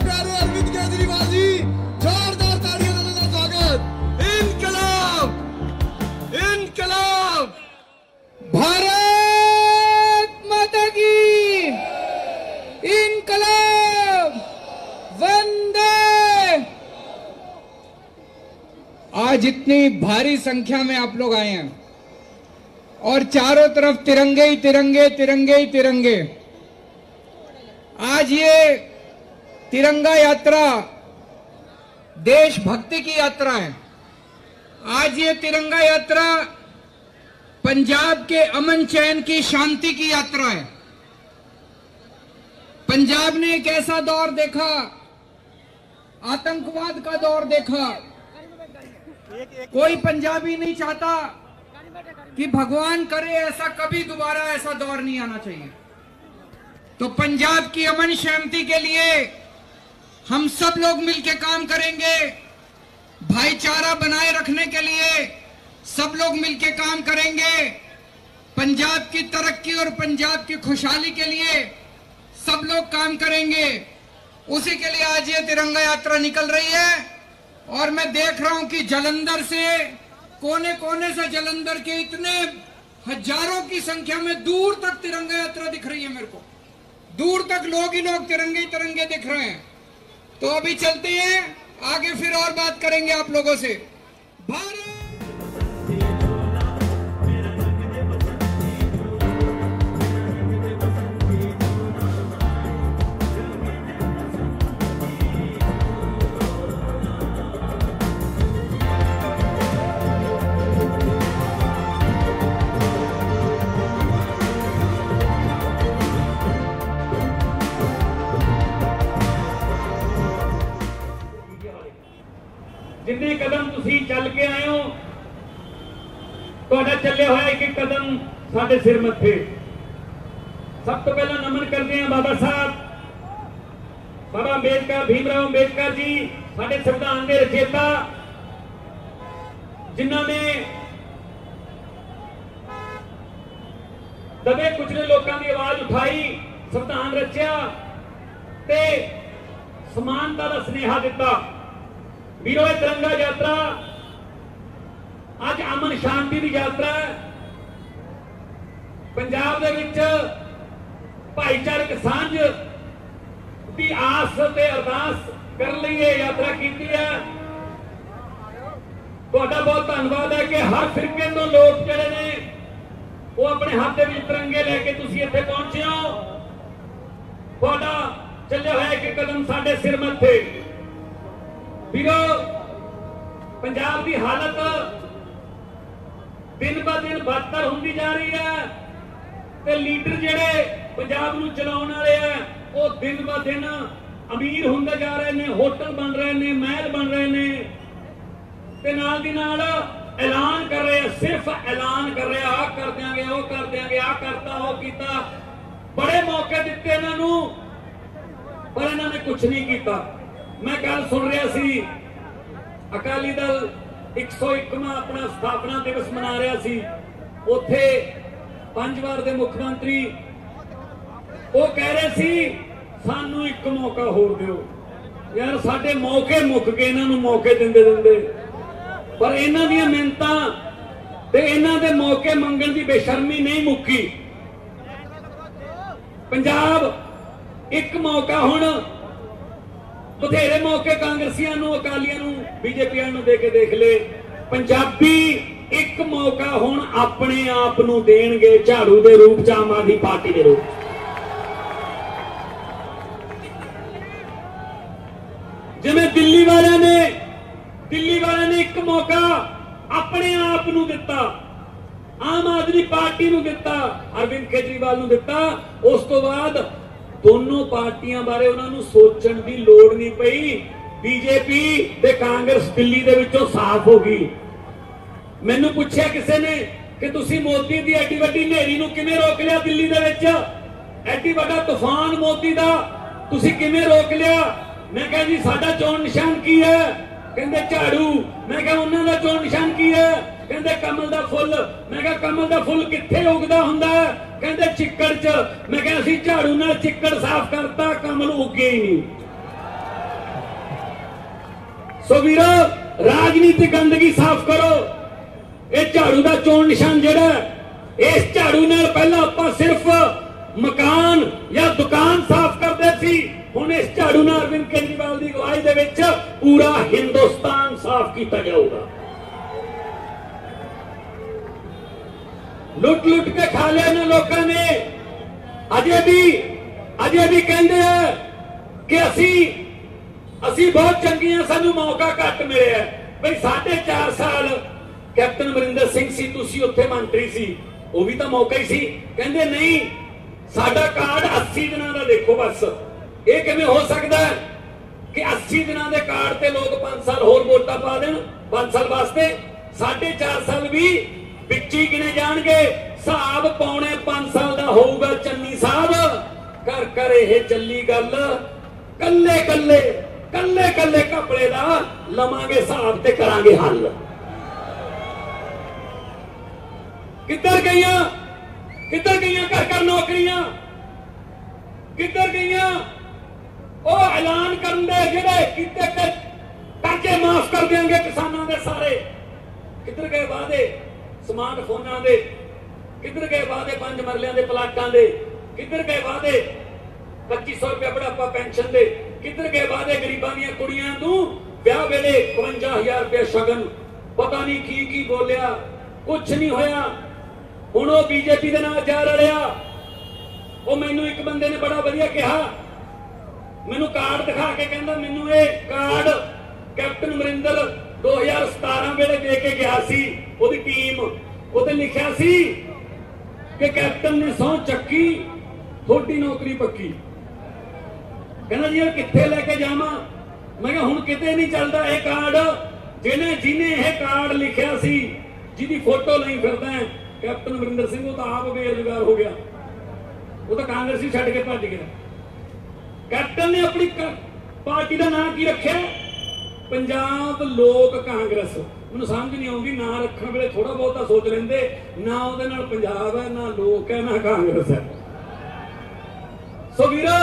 प्यारे अरविंद केजरीवाल जी, जोरदार तालियां का स्वागत। इनकलाब इनकलाब, भारत माता की इनकलाब, वंदे। आज इतनी भारी संख्या में आप लोग आए हैं और चारों तरफ तिरंगे ही तिरंगे, तिरंगे ही तिरंगे। आज ये तिरंगा यात्रा देशभक्ति की यात्रा है। आज ये तिरंगा यात्रा पंजाब के अमन चैन की, शांति की यात्रा है। पंजाब ने एक ऐसा दौर देखा, आतंकवाद का दौर देखा। कोई पंजाबी नहीं चाहता कि भगवान करे ऐसा कभी दोबारा ऐसा दौर नहीं आना चाहिए। तो पंजाब की अमन शांति के लिए हम सब लोग मिलकर काम करेंगे। भाईचारा बनाए रखने के लिए सब लोग मिलकर काम करेंगे। पंजाब की तरक्की और पंजाब की खुशहाली के लिए सब लोग काम करेंगे। उसी के लिए आज ये तिरंगा यात्रा निकल रही है। और मैं देख रहा हूं कि जालंधर से, कोने कोने से जालंधर के इतने हजारों की संख्या में दूर तक तिरंगा यात्रा दिख रही है। मेरे को दूर तक लोग ही लोग तिरंगे तिरंगे दिख रहे हैं। तो अभी चलते हैं आगे, फिर और बात करेंगे आप लोगों से। भारत जिन्ने कदम तुसी चल के आए हो, तुहाडा चले होया एक कदम साडे सिर मथे। सब तो पहला नमन करते हैं बाबा साहब, बाबा अंबेडकर, भीमराव अंबेडकर जी, साडे संविधान के रचेता, जिन्हों ने दबे कुचले लोगों की आवाज उठाई, संविधान रचिया ते समानता का स्नेहा दिता। वीरों, तिरंगा यात्रा आज अमन शांति की यात्रा है। पंजाब के भाईचारक सांझ की आस से अरदास करने ये यात्रा की है। तुहाडा बहुत धन्यवाद है कि हर फिरके तो लोग जिहड़े ने वो अपने हाथ में तिरंगे लेके तुसीं इत्थे पहुंचे हो। तुहाडा चलिया होया एक कदम साडे सिर मथे। वीरो, पंजाब की हालत दिन ब दिन बदतर होती जा रही है ते लीडर जिहड़े पंजाब नूं चलाउण वाले है वो दिन ब दिन अमीर होंदे जा रहे हैं, होटल बन रहे हैं, महल बन रहे हैं ते नाल दी नाल ऐलान कर रहे हैं, सिर्फ ऐलान कर रहे हैं, आ कर देंगे, वो कर देंगे, आ करता वो कीता। बड़े मौके दिते इन्हां नूं पर इन्हां ने कुछ नहीं कीता। मैं कल सुन रहा सी, अकाली दल 101वां अपना स्थापना दिवस मना रहा सी, उथे पंज वार दे मुख्यमंत्री वो कह रहे सी सानू एक मौका होर दिओ। यार साडे मौके मुक गए, इन्हां नूं मौके दिंदे दिंदे, पर इन्हां दीआं मिहनतां ते इन्हां दे मौके मंगण दी बेशर्मी नहीं मुक्की। पंजाब एक मौका हुण बथेरे मौके कांग्रसियां नूं, अकालियां नूं, बीजेपीआं नूं दे के देख ले। पंजाबी एक मौका हुण अपने आप नूं देणगे, झाड़ू दे रूप च, आम आदमी पार्टी दे रूप। जिवें दिल्ली वालियां ने एक मौका अपने आप नूं दिता, आम आदमी पार्टी नूं दिता, अरविंद केजरीवाल नूं दिता, उस तो बाद दोनों पार्टियां बारे उन्होंने सोचण की लोड़ नहीं पई। बीजेपी ते कांग्रेस दिल्ली दे विचों साफ हो गई। मैनू पूछिया किसी ने कि तुसी मोदी दी एडी वड्डी नेरी नूं किवें रोक लिया, दिल्ली दे विच एडी वड्डा तूफान मोदी दा तुसी किवें रोक लिया। मैं कहा जी साडा चोण निशान की है, कहंदे झाड़ू। मैं कहा उन्हां दा चोण निशान की है, कहंदे कमल दा फुल। मैं कहा कमल दा फुल कित्थे उगदा हुंदा है, कहते चिक्कड़ च मैं क्या झाड़ू न चिक्कड़ साफ करता कमल उगे ही नहीं। सो वीरो राजनीतिक गंदगी साफ करो। ये झाड़ू का चोन निशान जिहड़ा इस झाड़ू नाल पहला आपां सिर्फ मकान या दुकान साफ करते सी, हुण इस झाड़ू नाल अरविंद केजरीवाल की अगवाई दे विच पूरा हिंदुस्तान साफ किया जाऊगा। लुट लुट के खा लिया ने लोगों ने, अजे भी कहते हैं कि असी बहुत चंगी हैं, सानू मौका घट मिले है। भाई 4.5 साल कैप्टन अमरिंदर सिंह सी, तुसी उत्थे मंत्री सी, वो भी तो मौका ही सी। कहते नहीं साडा कार्ड 80 दिनों का देखो, बस ये किवें हो सकता है कि 80 दिनों के कार्ड से लोग 5 साल होर वोटा पा देन, 5 साल वास्ते 4.5 साल भी बिच्ची गिने जाएंगे। साहब 5.5 साल का होगा चन्नी साहब, कर कर यह चली गल, कले कले कले कले कपड़े का लवांगे हिसाब ते करांगे हल। किधर गई घर घर नौकरियां, किधर गई वो ऐलान करन दे जिहड़े कीते ते कर्जे माफ कर देंगे किसानों के सारे। किधर गए वादे स्मार्टफोनां दे, किधर गए वादे 5 मरलियां दे प्लाटां दे, किधर गए वादे 2500 रुपया बढ़ापा पेंशन दे, किधर गए वादे गरीबां दीआं कुड़ियां नूं विआह वेले 55000 रुपया शगन। पता नहीं की बोलिया, कुछ नहीं होया। हुण ओह बीजेपी दे नाल जा रलिया। ओह मैनूं एक बंदे ने बड़ा वधिया कहा, मैनूं कार्ड दिखा के कहंदा मैनूं इह कार्ड कैप्टन अमरिंदर 2017 वेले दे के गया सी, ओदी टीम ओते लिखिया सी कि कैप्टन ने सौं चक्की थोड़ी नौकरी पक्की। कहना जी किथे लेके जावा, मैं हुण किते नहीं चलदा। यह कार्ड जिने यह कार्ड लिखिया सी, जिहदी फोटो लई फिरदा है कैप्टन अमरिंदर सिंह, वो तो आप बेरोजगार हो गया, वो तो कांग्रेस ही छड्ड के भज गया। कैप्टन ने अपनी पार्टी का नाम की रखिया, पंजाब लोक कांग्रेस। मैं समझ नहीं आती, ना रखने वे थोड़ा बहुत सोच लेंगे, ना वो पंजाब है, ना लोक है, ना कांग्रेस है। सो वीरो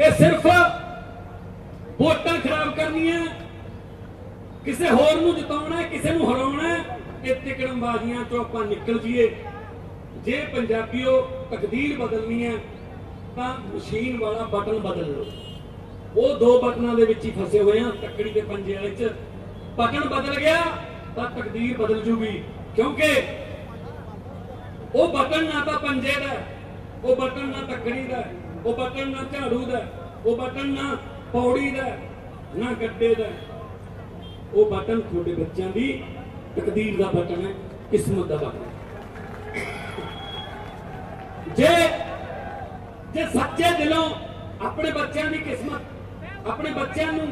ये सिर्फ वोटा खराब करनी है, किसी होर नूं जिताउणा, किसी नूं हराउणा। इस तिकड़मबाजियां चों आपां निकल जाइए। जे पंजाबीओ तकदीर बदलनी है तो मशीन वाला बटन बदल लो। वो 2 बटनों के विच ही फसे हुए हैं, तकड़ी के पंजे वाले। बटन बदल गया तो तकदीर बदल जूगी, क्योंकि वो बटन ना तो पंजे का, वो बटन ना तकड़ी का, वो बटन ना झाड़ू का, वो बटन ना पौड़ी का, ना गड्ढे का। वो बटन थोड़े बच्चों की तकदीर का बटन है, किस्मत का बटन। जे सच्चे दिलों अपने बच्चों की किस्मत, अपने बच्चों को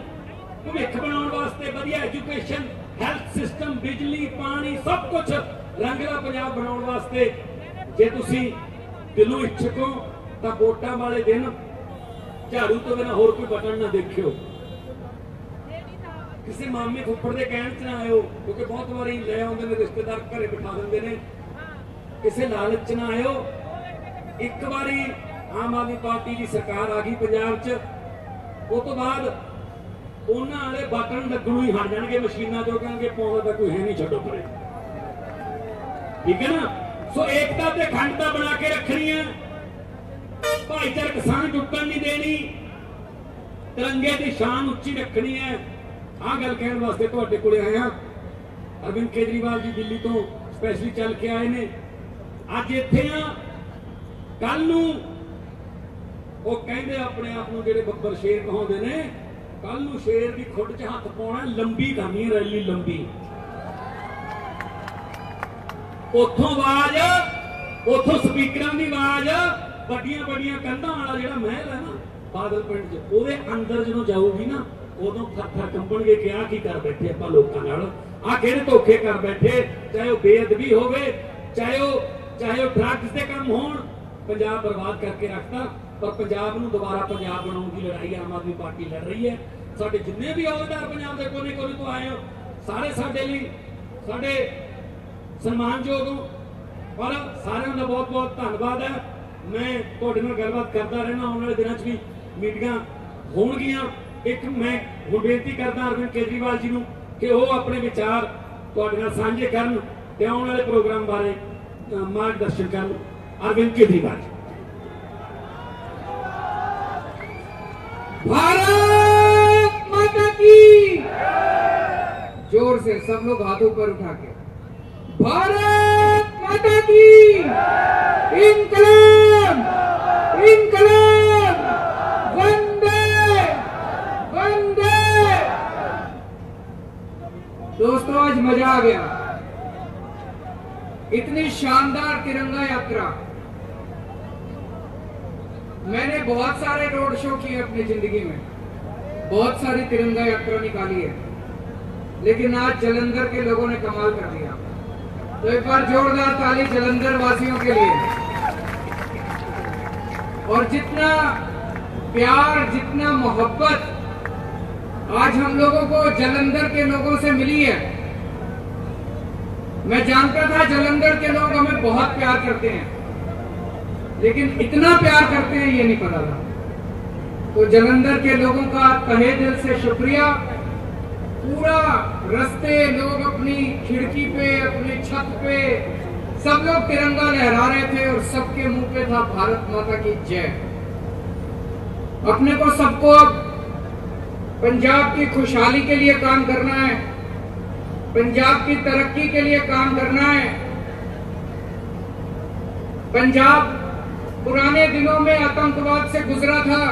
भविष्य बनाने वास्ते बढ़िया एजुकेशन, हेल्थ सिस्टम, बिजली, पानी, सब कुछ रंगला पंजाब बनाने वास्ते जे तुसी दिलों इच्छुक हो तो वोटा वाले दिन झाड़ू तो बिना होर कोई बटन ना देखियो। किसी मामे फुप्पड़ के कहण च ना आयो, क्योंकि बहुत बार ले आउंदे ने रिश्तेदार, घरे बिठा दिंदे ने। किसी लालच च ना आयो। एक बारी आम आदमी पार्टी की सरकार आ गई पंजाब च, उस तो बाद उन्होंने बटन लगनों ही हट जाएंगे, मशीनों चो कहेंगे पाउंदा तां कोई है नहीं, छड्डो परे। ठीक है ना। सो एकता ते अखंडता बना के रखनी है, भाईचारक सांझ टुटण नहीं देनी, तिरंगे की शान उच्ची रखनी है। आह गल कहण वास्ते तुहाडे कोल आए हां। अरविंद केजरीवाल जी दिल्ली तो स्पैशली चल के आए ने, अज इत्थे आ, कल नूं वो कहते अपने आप को जो बब्बर शेर कहाते हैं, कल शेर की खुड च हाथ पाना, लंबी करनी रैली लंबी। उतों आवाज, उतों स्पीकर की आवाज, बड़िया बड़िया कंधा वाला जो महल है ना बादल पिंड, वो अंदर जो जाऊगी ना उदों थर कंबन गए कि आह की कर बैठे आप लोगों, आह कि धोखे कर बैठे। चाहे वह बेअदबी हो, चाहे वह ड्रग्स के काम हो, पंजाब बर्बाद करके रखता। पर पंजाब नूं दोबारा पंजाब बनाने की लड़ाई आम आदमी पार्टी लड़ रही है। साडे जिन्ने भी अहदेदार पंजाब दे कोने-कोने तो आए हो, सारे साडे लई साडे सन्मानयोग हो, और सारे का बहुत बहुत धन्यवाद है। मैं थोड़े नाल गलबात करता रहना, आने वाले दिनों भी मीटिंगां होणगियां। एक मैं हुण बेनती करदा अरविंद केजरीवाल जी नूं कि वो अपने विचार तुहाडे नाल सांझे करन ते आने वाले प्रोग्राम बारे मार्गदर्शन करन। अरविंद केजरीवाल भारत माता की जोर से सब लोग हाथ ऊपर उठा के भारत माता की इनकलाब इनकलाब वंदे वंदे। दोस्तों आज मजा आ गया, इतनी शानदार तिरंगा यात्रा मैंने बहुत सारे रोड शो किए अपनी जिंदगी में, बहुत सारी तिरंगा यात्रा निकाली है, लेकिन आज जलंधर के लोगों ने कमाल कर दिया। तो एक बार जोरदार ताली जलंधर वासियों के लिए। और जितना प्यार जितना मोहब्बत आज हम लोगों को जलंधर के लोगों से मिली है, मैं जानता था जलंधर के लोग हमें बहुत प्यार करते हैं, लेकिन इतना प्यार करते हैं ये नहीं पता था। तो जलंधर के लोगों का तहे दिल से शुक्रिया। पूरा रास्ते लोग अपनी खिड़की पे अपनी छत पे सब लोग तिरंगा लहरा रहे थे और सबके मुंह पे था भारत माता की जय। अपने को सबको अब पंजाब की खुशहाली के लिए काम करना है, पंजाब की तरक्की के लिए काम करना है। पंजाब पुराने दिनों में आतंकवाद से गुजरा था,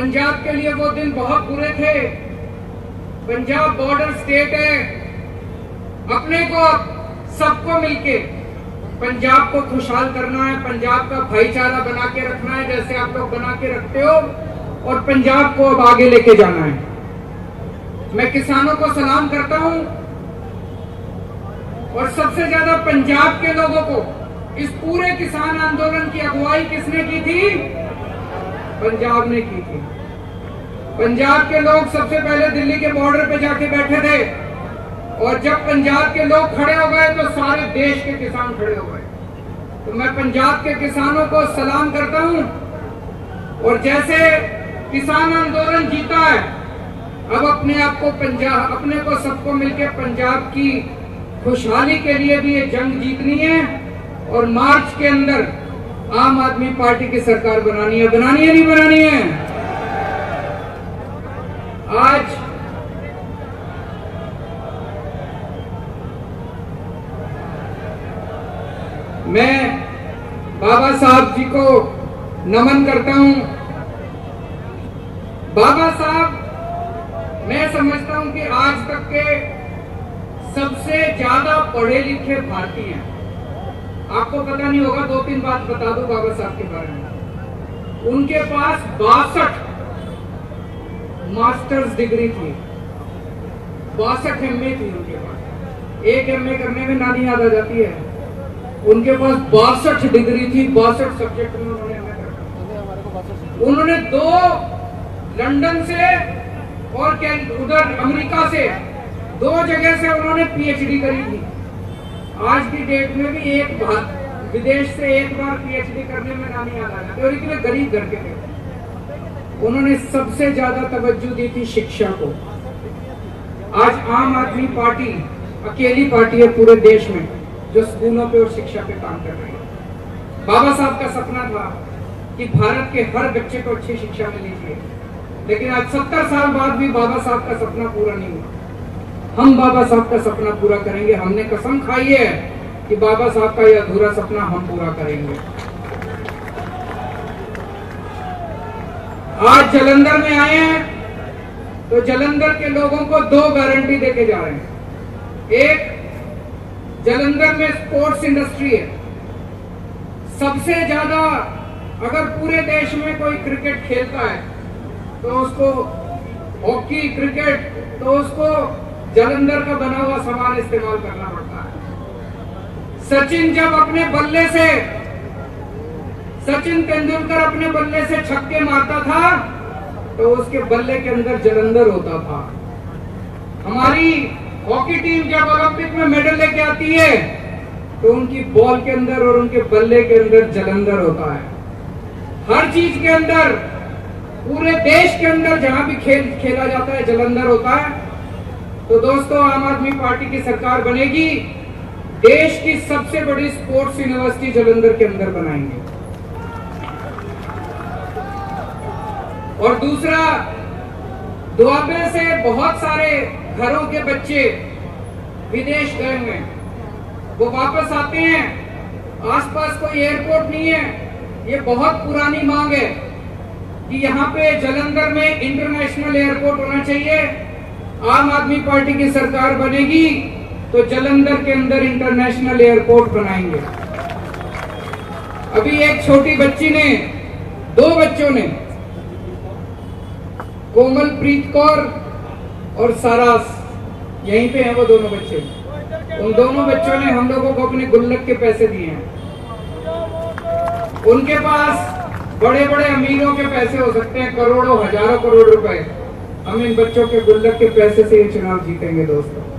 पंजाब के लिए वो दिन बहुत बुरे थे। पंजाब बॉर्डर स्टेट है, अपने को सबको मिलके पंजाब को खुशहाल करना है, पंजाब का भाईचारा बना के रखना है जैसे आप लोग बना के रखते हो, और पंजाब को अब आगे लेके जाना है। मैं किसानों को सलाम करता हूं और सबसे ज्यादा पंजाब के लोगों को। इस पूरे किसान आंदोलन की अगुवाई किसने की थी? पंजाब ने की थी। पंजाब के लोग सबसे पहले दिल्ली के बॉर्डर पे जाके बैठे थे, और जब पंजाब के लोग खड़े हो गए तो सारे देश के किसान खड़े हो गए। तो मैं पंजाब के किसानों को सलाम करता हूं। और जैसे किसान आंदोलन जीता है, अब अपने आप को पंजाब अपने को सबको मिलकर पंजाब की खुशहाली के लिए भी ये जंग जीतनी है, और मार्च के अंदर आम आदमी पार्टी की सरकार बनानी है। बनानी है नहीं बनानी है? आज मैं बाबा साहब जी को नमन करता हूं। बाबा साहब मैं समझता हूं कि आज तक के सबसे ज्यादा पढ़े लिखे भारतीय हैं। आपको पता नहीं होगा, दो तीन बात बता दूं बाबा साहब के बारे में। उनके पास 62 मास्टर्स डिग्री थी, 62 MA थी उनके पास। एक MA करने में नानी याद आ जाती है। उनके पास 62 डिग्री थी, 62 सब्जेक्ट में उन्होंने 2 लंदन से और उधर अमेरिका से 2 जगह से उन्होंने PhD करी थी। आज की डेट में भी एक बार विदेश से एक बार PhD करने में नानी याद आ जाती है, और इतने गरीब घर के थे। उन्होंने सबसे ज्यादा तवज्जो दी थी शिक्षा को। आज आम आदमी पार्टी अकेली पार्टी है पूरे देश में जो स्कूलों पे और शिक्षा पे काम कर रही है। बाबा साहब का सपना था कि भारत के हर बच्चे को अच्छी शिक्षा मिलनी चाहिए, लेकिन आज 70 साल बाद भी बाबा साहब का सपना पूरा नहीं हुआ। हम बाबा साहब का सपना पूरा करेंगे। हमने कसम खाई है कि बाबा साहब का यह अधूरा सपना हम पूरा करेंगे। आज जलंधर में आए हैं तो जलंधर के लोगों को 2 गारंटी देके जा रहे हैं। एक, जलंधर में स्पोर्ट्स इंडस्ट्री है सबसे ज्यादा। अगर पूरे देश में कोई क्रिकेट खेलता है तो उसको हॉकी क्रिकेट तो उसको जलंधर का बना हुआ सामान इस्तेमाल करना पड़ता है। सचिन जब अपने बल्ले से सचिन तेंदुलकर अपने बल्ले से छक्के मारता था तो उसके बल्ले के अंदर जलंधर होता था। हमारी हॉकी टीम जब ओलंपिक में मेडल लेके आती है तो उनकी बॉल के अंदर और उनके बल्ले के अंदर जलंधर होता है। हर चीज के अंदर, पूरे देश के अंदर जहां भी खेल खेला जाता है जलंधर होता है। तो दोस्तों, आम आदमी पार्टी की सरकार बनेगी, देश की सबसे बड़ी स्पोर्ट्स यूनिवर्सिटी जलंधर के अंदर बनाएंगे। और दूसरा, दोआबे से बहुत सारे घरों के बच्चे विदेश गए हुए, वो वापस आते हैं, आसपास कोई एयरपोर्ट नहीं है। ये बहुत पुरानी मांग है कि यहाँ पे जलंधर में इंटरनेशनल एयरपोर्ट होना चाहिए। आम आदमी पार्टी की सरकार बनेगी तो जलंधर के अंदर इंटरनेशनल एयरपोर्ट बनाएंगे। अभी एक छोटी बच्ची ने, दो बच्चों ने, कोमलप्रीत कौर और सारास, यहीं पे हैं वो दोनों बच्चे, उन दोनों बच्चों ने हम लोगों को अपने गुल्लक के पैसे दिए हैं। उनके पास बड़े बड़े अमीरों के पैसे हो सकते हैं, करोड़ों, हजारों करोड़ रुपए। हम इन बच्चों के गुल्लक के पैसे से ये चुनाव जीतेंगे दोस्तों।